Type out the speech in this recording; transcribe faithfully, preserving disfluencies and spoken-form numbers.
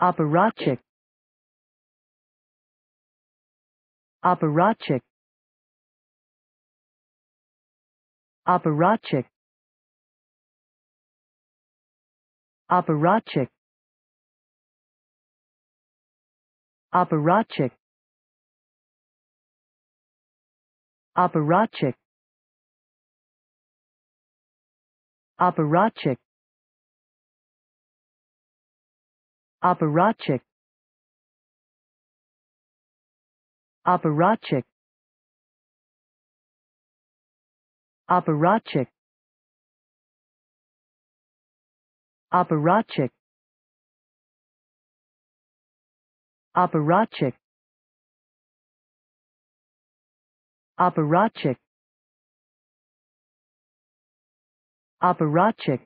Apparatchik. Apparatchik. Apparatchik. Apparatchik. Apparatchik. Apparatchik. Apparatchik. Apparatchik. Apparatchik. Apparatchik. Apparatchik. Apparatchik. Apparatchik. Apparatchik.